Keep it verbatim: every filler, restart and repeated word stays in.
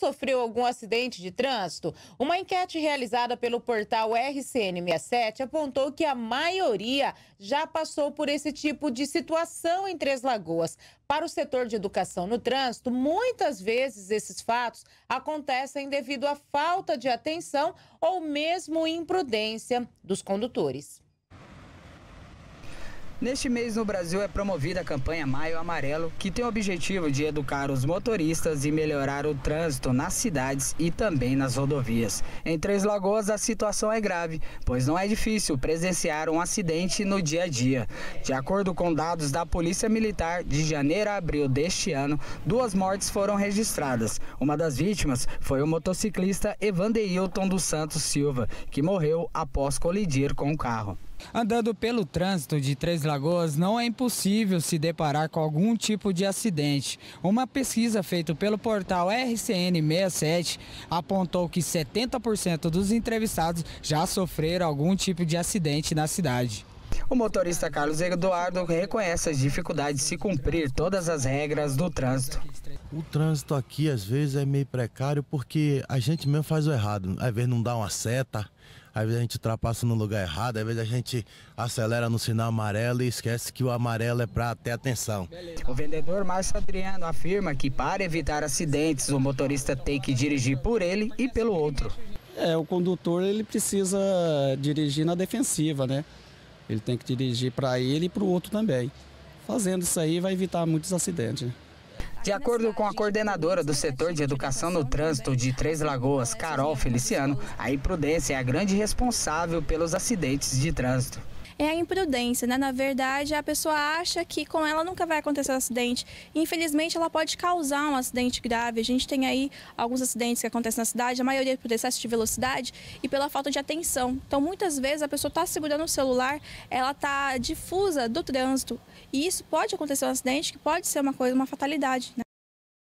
sofreu algum acidente de trânsito? Uma enquete realizada pelo portal R C N sessenta e sete apontou que a maioria já passou por esse tipo de situação em Três Lagoas. Para o setor de educação no trânsito, muitas vezes esses fatos acontecem devido à falta de atenção ou mesmo imprudência dos condutores. Neste mês, no Brasil, é promovida a campanha Maio Amarelo, que tem o objetivo de educar os motoristas e melhorar o trânsito nas cidades e também nas rodovias. Em Três Lagoas, a situação é grave, pois não é difícil presenciar um acidente no dia a dia. De acordo com dados da Polícia Militar, de janeiro a abril deste ano, duas mortes foram registradas. Uma das vítimas foi o motociclista Evandeilton dos Santos Silva, que morreu após colidir com o carro. Andando pelo trânsito de Três Lagoas, não é impossível se deparar com algum tipo de acidente. Uma pesquisa feita pelo portal R C N sessenta e sete apontou que setenta por cento dos entrevistados já sofreram algum tipo de acidente na cidade. O motorista Carlos Eduardo reconhece as dificuldades de se cumprir todas as regras do trânsito. O trânsito aqui às vezes é meio precário porque a gente mesmo faz o errado. Às vezes não dá uma seta, às vezes a gente ultrapassa no lugar errado, às vezes a gente acelera no sinal amarelo e esquece que o amarelo é para ter atenção. O vendedor Márcio Adriano afirma que para evitar acidentes o motorista tem que dirigir por ele e pelo outro. É, o condutor ele precisa dirigir na defensiva, né? Ele tem que dirigir para ele e para o outro também. Fazendo isso aí vai evitar muitos acidentes. De acordo com a coordenadora do setor de educação no trânsito de Três Lagoas, Carol Feliciano, a imprudência é a grande responsável pelos acidentes de trânsito. É a imprudência, né? Na verdade, a pessoa acha que com ela nunca vai acontecer um acidente. Infelizmente, ela pode causar um acidente grave. A gente tem aí alguns acidentes que acontecem na cidade, a maioria por excesso de velocidade e pela falta de atenção. Então, muitas vezes, a pessoa está segurando o celular, ela está difusa do trânsito. E isso pode acontecer um acidente, que pode ser uma coisa, uma fatalidade, né?